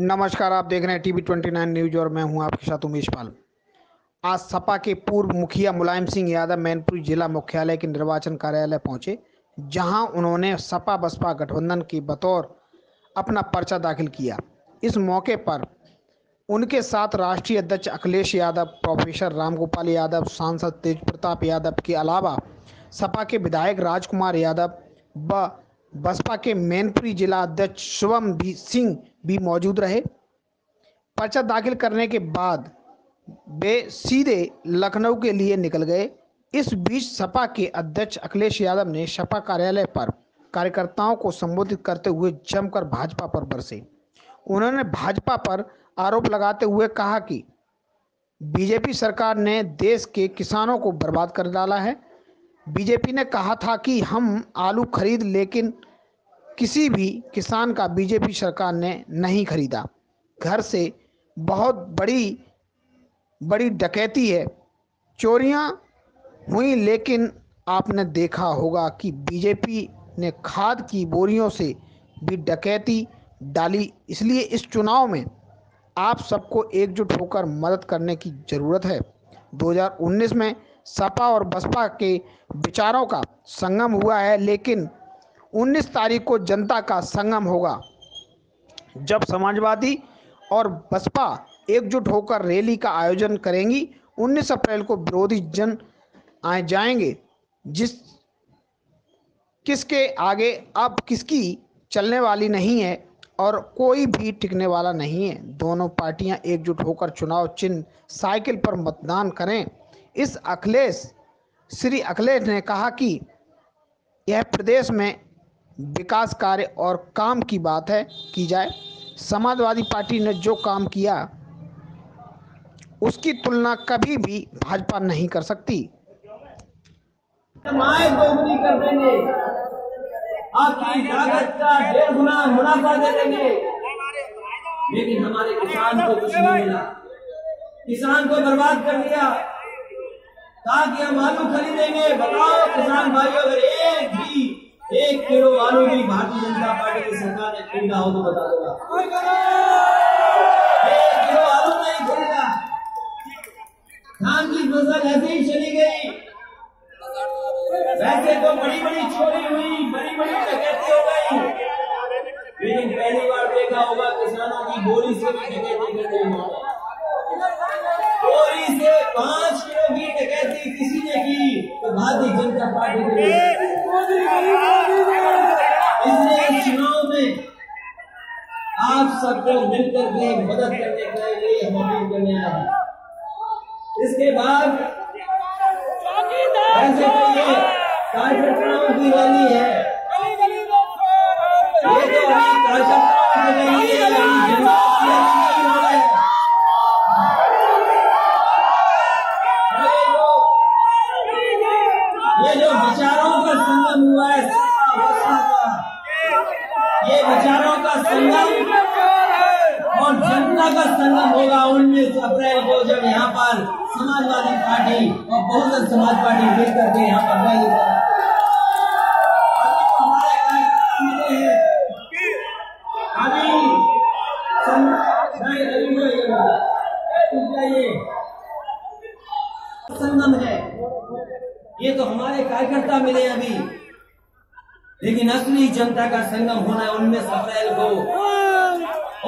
नमस्कार, आप देख रहे हैं TV29 न्यूज और मैं हूं आपके साथ उमेश पाल। आज सपा के पूर्व मुखिया मुलायम सिंह यादव मैनपुरी जिला मुख्यालय के निर्वाचन कार्यालय पहुंचे, जहां उन्होंने सपा बसपा गठबंधन की बतौर अपना पर्चा दाखिल किया। इस मौके पर उनके साथ राष्ट्रीय अध्यक्ष अखिलेश यादव, प्रोफेसर राम गोपाल यादव, सांसद तेज प्रताप यादव के अलावा सपा के विधायक राज कुमार यादव व बसपा के मैनपुरी जिला अध्यक्ष शिवम सिंह भी मौजूद रहे। पर्चा दाखिल करने के बाद वे सीधे लखनऊ के लिए निकल गए। इस बीच सपा के अध्यक्ष अखिलेश यादव ने सपा कार्यालय पर कार्यकर्ताओं को संबोधित करते हुए जमकर भाजपा पर बरसे। उन्होंने भाजपा पर आरोप लगाते हुए कहा कि बीजेपी सरकार ने देश के किसानों को बर्बाद कर डाला है। बीजेपी ने कहा था कि हम आलू खरीद, लेकिन किसी भी किसान का बीजेपी सरकार ने नहीं खरीदा। घर से बहुत बड़ी डकैती है, चोरियां हुई, लेकिन आपने देखा होगा कि बीजेपी ने खाद की बोरियों से भी डकैती डाली। इसलिए इस चुनाव में आप सबको एकजुट होकर मदद करने की ज़रूरत है। 2019 में सपा और बसपा के विचारों का संगम हुआ है, लेकिन 19 तारीख को जनता का संगम होगा, जब समाजवादी और बसपा एकजुट होकर रैली का आयोजन करेंगी। 19 अप्रैल को विरोधी जन आए जाएंगे, जिस किसके आगे अब किसकी चलने वाली नहीं है और कोई भी टिकने वाला नहीं है। दोनों पार्टियां एकजुट होकर चुनाव चिन्ह साइकिल पर मतदान करें। इस श्री अखिलेश ने कहा कि यह प्रदेश में विकास कार्य और काम की बात है की जाए। समाजवादी पार्टी ने जो काम किया उसकी तुलना कभी भी भाजपा नहीं कर सकती। कर देंगे, आपकी लागत का डेढ़ गुना मुनाफा दे देंगे, लेकिन हमारे किसान को कुछ नहीं मिला। किसान को बर्बाद कर दिया। ताकि हम आलू खरीदेंगे, बताओ किसान भाइयों, अगर एक किलो आलू भी भारतीय जनता पार्टी की सरकार ने खरीदा हो तो बता दूंगा। 1 किलो आलू नहीं खरीदा। धान की फसल ऐसे ही चली गई। वैसे तो बड़ी चोरी हुई, बड़ी डकैती हो गई, लेकिन पहली बार देखा होगा किसानों की बोरी से भी डकैती कर रही होगी। बोरी से 5 किलो की डकैती किसी ने की तो भारतीय जनता पार्टी ने। इसलिए इस चुनाव में आप सबको मिलकर के मदद करने के लिए हम अपील करने आए हैं। इसके बाद कार्यकर्ताओं की रैली है, ये तो कार्यकर्ताओं की रैली है, जनता की रैली नहीं है। ये जो विचारों का संगम हुआ है, ये विचारों का संगम और जनता का संगम होगा 19 अप्रैल को, जब यहाँ पर समाजवादी पार्टी और बहुजन समाज पार्टी मिल करके यहाँ पर रैली करेगी। अभी संगम है, ये तो हमारे कार्यकर्ता मिले अभी, लेकिन असली जनता का संगम होना है 19 अप्रैल को।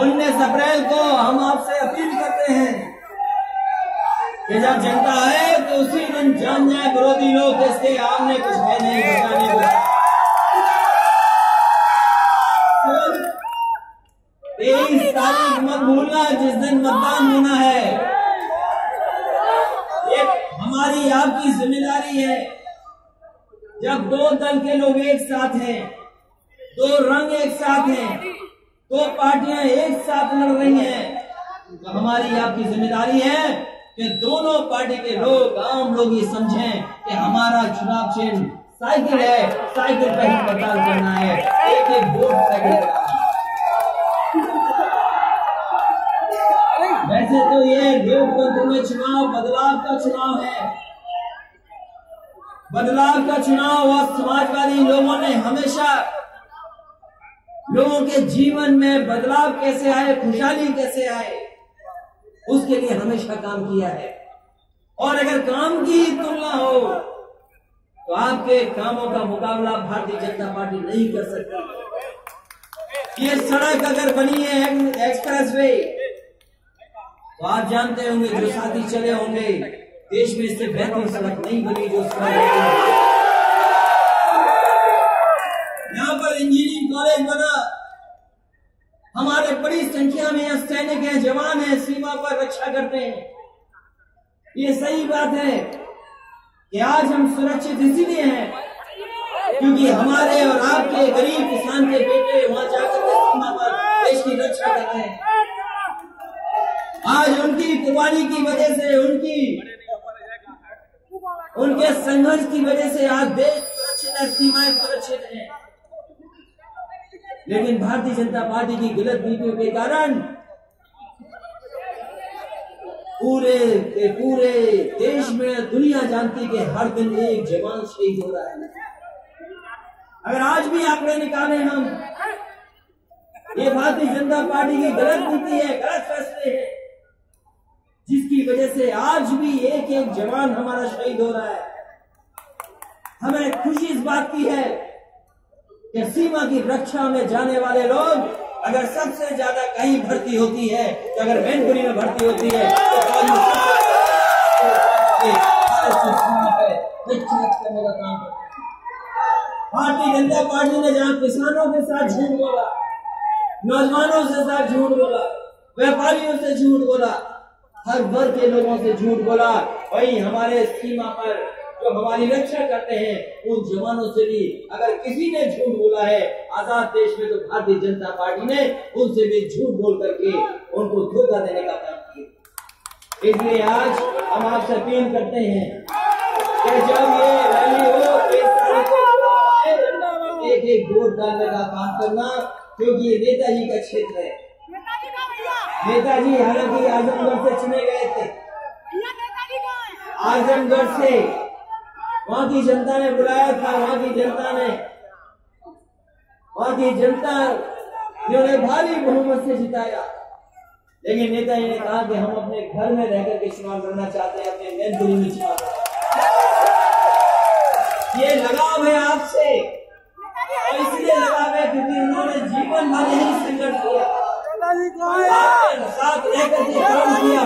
19 अप्रैल को हम आपसे अपील करते हैं कि जब जनता है तो उसी दिन जान जाए विरोधी लोग किसके आपने कुछ है नहीं बताने को। तो 23 तारीख मत भूलना, जिस दिन मतदान होना है। ये हमारी आपकी जिम्मेदारी है। जब 2 दल के लोग एक साथ हैं, 2 रंग एक साथ हैं, 2 पार्टियां एक साथ लड़ रही हैं, तो हमारी आपकी जिम्मेदारी है कि दोनों पार्टी के लोग, आम लोग ये समझें कि हमारा चुनाव चिन्ह साइकिल है, साइकिल पर ही प्रचार करना है, एक वोट साइकिल करना है। वैसे तो ये लोकतंत्र में चुनाव बदलाव का चुनाव है, बदलाव का चुनाव, और समाजवादी लोगों ने हमेशा लोगों के जीवन में बदलाव कैसे आए, खुशहाली कैसे आए, उसके लिए हमेशा काम किया है। और अगर काम की तुलना हो तो आपके कामों का मुकाबला भारतीय जनता पार्टी नहीं कर सकती। ये सड़क अगर बनी है एक्सप्रेस वे, तो आप जानते होंगे जो साथी चले होंगे, देश में इससे बेहतर सड़क नहीं बनी जो सड़क। यहाँ पर इंजीनियरिंग कॉलेज बना, हमारे बड़ी संख्या में यहाँ सैनिक है, जवान है, सीमा पर रक्षा करते हैं। ये सही बात है कि आज हम सुरक्षित इसीलिए हैं क्योंकि हमारे और आपके गरीब किसान के बेटे वहां जाकर के सीमा पर देश की रक्षा करते हैं। आज उनकी कुर्बानी की वजह से, उनके संघर्ष की वजह से आज देश सुरक्षित है, सीमाएं सुरक्षित है। लेकिन भारतीय जनता पार्टी की गलत नीतियों के कारण पूरे देश में दुनिया जानती कि हर दिन एक जवान शहीद हो रहा है। अगर आज भी आंकड़े निकाले हम, ये भारतीय जनता पार्टी की गलत नीति है, गलत फैसले हैं, जिसकी वजह से आज भी एक एक जवान हमारा शहीद हो रहा है। हमें खुशी इस बात की है कि सीमा की रक्षा में जाने वाले लोग अगर सबसे ज्यादा कहीं भर्ती होती है तो अगर मैनपुरी में भर्ती होती है तो भारतीय जनता पार्टी ने जहां किसानों के साथ झूठ बोला, नौजवानों के साथ झूठ बोला, व्यापारियों से झूठ बोला, हर वर्ग के लोगों से झूठ बोला, वही हमारे सीमा पर जो हमारी रक्षा करते हैं उन जवानों से भी अगर किसी ने झूठ बोला है आजाद देश में, तो भारतीय जनता पार्टी ने उनसे भी झूठ बोल करके उनको धोखा देने का काम किया। इसलिए आज हम आपसे अपील करते हैं कि जब ये रैली हो एक एक वोट डालने का काम करना, क्योंकि ये नेताजी का क्षेत्र है। नेताजी हालांकि आजमगढ़ से चुने गए थे, आजमगढ़ से वहां की जनता ने बुलाया था, वहां की जनता ने उन्हें भारी बहुमत से जिताया। लेकिन नेताजी ने कहा कि हम अपने घर में रहकर के चुनाव लड़ना चाहते हैं, अपने मैनपुरी में चुनाव। ये लगाव है आपसे, और इसलिए लगाव है क्योंकि उन्होंने जीवन भर यही संघर्ष किया, साथ रहकर के काम किया।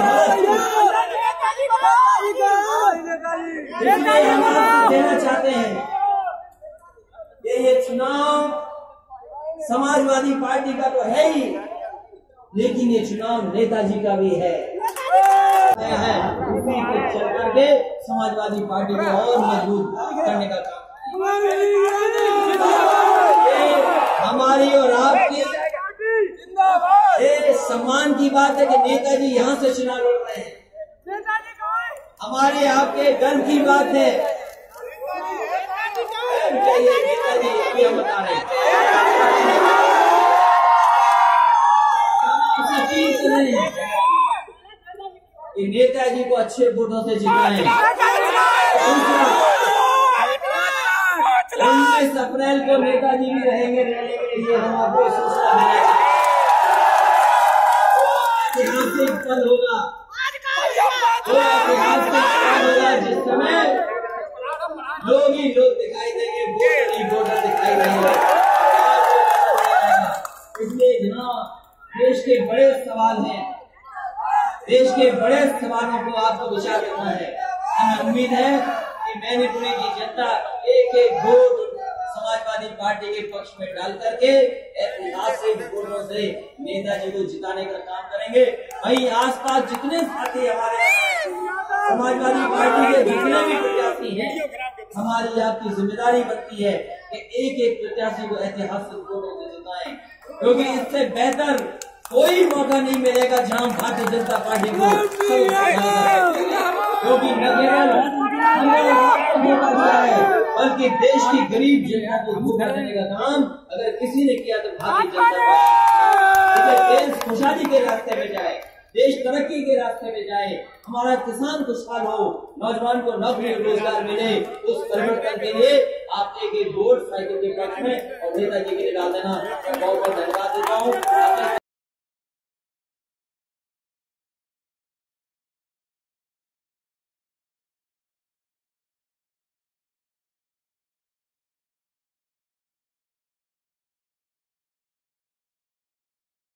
देना चाहते हैं कि ये चुनाव समाजवादी पार्टी का तो है ही, लेकिन ये चुनाव नेताजी का भी है। उसी पे चल करके समाजवादी पार्टी को और मजबूत करने का काम, ये हमारी और आपकी ये सम्मान की बात है कि नेताजी यहाँ से चुनाव लड़ रहे हैं। हमारे आपके गर्व की बात है। नेताजी को अच्छे वोटों से जिताएं। 19 अप्रैल को नेताजी भी रहेंगे रैली के लिए। हम आपको सूचना देंगे कल होगा जिस समय लोग ही लोग दिखाई देंगे, वोटर दिखाई देंगे। इसलिए जनाब, देश के बड़े सवाल हैं, देश के बड़े सवालों को आपको विचार करना है। हमें उम्मीद है कि मैनपुरी की जनता एक एक वोट समाजवादी पार्टी के पक्ष में डाल करके ऐतिहासिक वोटों से नेताजी को जिताने का काम करेंगे। वही आसपास जितने साथी हमारे समाजवादी पार्टी के जितने भी प्रत्याशी हैं, हमारी आपकी जिम्मेदारी बनती है कि एक एक प्रत्याशी को ऐतिहासिक वोटों से जिताएं, क्योंकि इससे बेहतर कोई मौका नहीं मिलेगा जहां भारतीय जनता पार्टी को, क्योंकि न केवल धोखा दिया है बल्कि देश की गरीब जनता को धोखा देने का काम अगर किसी ने किया तो भारतीय जनता पार्टी। देश खुशहाली के रास्ते में जाए, देश तरक्की के रास्ते में जाए, हमारा किसान खुशहाल हो, नौजवान को नौकरी रोजगार मिले, उस परिवर्तन के लिए आप एक वोट साइकिल के पक्ष में और नेताजी के लिए डाल देना। बहुत बहुत धन्यवाद देता हूँ।